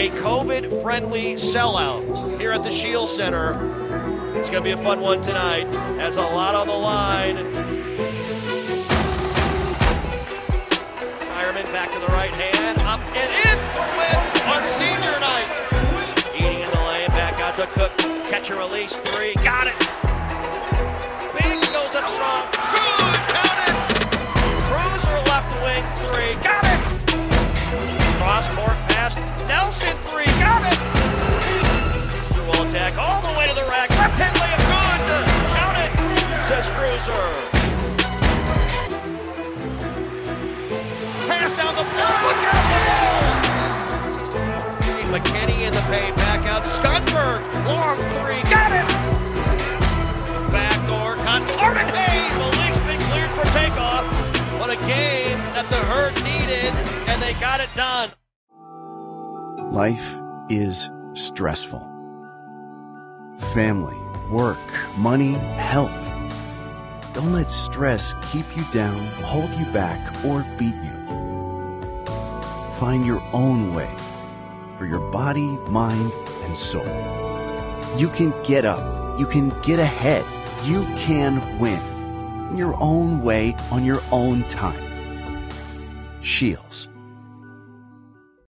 a COVID-friendly sellout here at the Scheels Center. It's going to be a fun one tonight. Has a lot on the line. Fireman back to the right hand, up and in for Wentz on senior night. Eating in the lane, back out to Cook. Catch and release, three, got it. Big goes up strong, good, count it. Cruiser left wing, three, got it. Cross court pass, Nelson, three, got it. Dual attack all the way to the rack, left hand layup, good, count it, says Cruiser. Pass down the floor, look out the goal. McKinney in the paint, back out, Skunberg, long three, got it. Backdoor, Arden Hayes, the leg's been cleared for takeoff. What a game that the Herd needed, and they got it done. Life is stressful. Family, work, money, health. Don't let stress keep you down, hold you back, or beat you. Find your own way for your body, mind, and soul. You can get up. You can get ahead. You can win in your own way, on your own time. Scheels.